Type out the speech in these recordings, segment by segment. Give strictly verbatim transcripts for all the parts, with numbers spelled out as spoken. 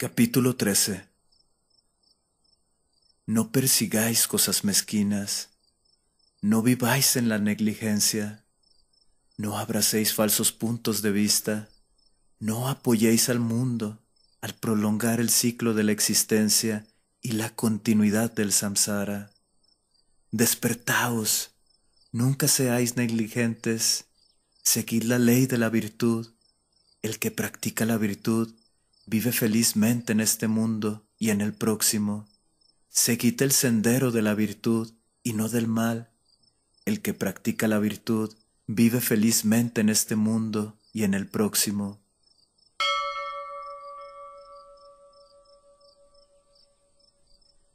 Capítulo trece. No persigáis cosas mezquinas, no viváis en la negligencia, no abracéis falsos puntos de vista, no apoyéis al mundo al prolongar el ciclo de la existencia y la continuidad del samsara. Despertaos, nunca seáis negligentes, seguid la ley de la virtud. El que practica la virtud vive felizmente en este mundo y en el próximo. Seguid el sendero de la virtud y no del mal. El que practica la virtud vive felizmente en este mundo y en el próximo.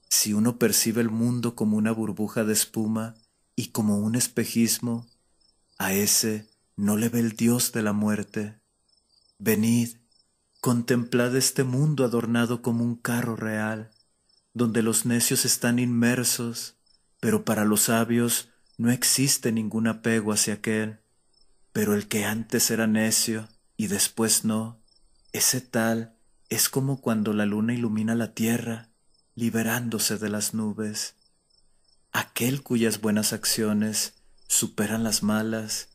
Si uno percibe el mundo como una burbuja de espuma y como un espejismo, a ese no le ve el Dios de la muerte. Venid, contemplad este mundo adornado como un carro real, donde los necios están inmersos, pero para los sabios no existe ningún apego hacia aquel. Pero el que antes era necio y después no, ese tal es como cuando la luna ilumina la tierra, liberándose de las nubes. Aquel cuyas buenas acciones superan las malas,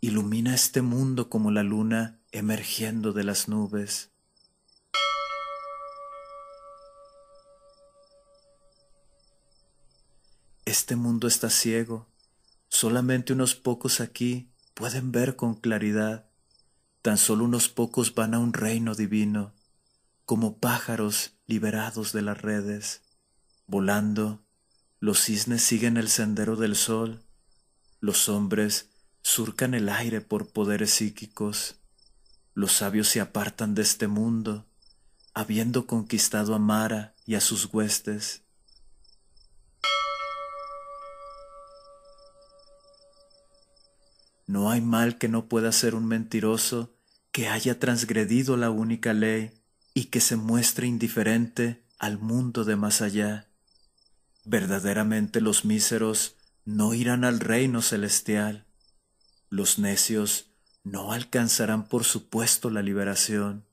ilumina este mundo como la luna emergiendo de las nubes. Este mundo está ciego, solamente unos pocos aquí pueden ver con claridad, tan solo unos pocos van a un reino divino, como pájaros liberados de las redes. Volando, los cisnes siguen el sendero del sol, los hombres surcan el aire por poderes psíquicos, los sabios se apartan de este mundo, habiendo conquistado a Mara y a sus huestes. No hay mal que no pueda hacer un mentiroso que haya transgredido la única ley y que se muestre indiferente al mundo de más allá. Verdaderamente los míseros no irán al reino celestial. Los necios no alcanzarán por supuesto la liberación.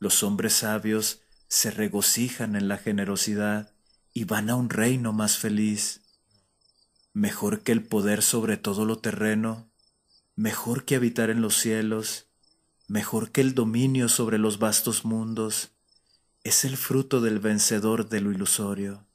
Los hombres sabios se regocijan en la generosidad y van a un reino más feliz. Mejor que el poder sobre todo lo terreno, mejor que habitar en los cielos, mejor que el dominio sobre los vastos mundos, es el fruto del vencedor de lo ilusorio.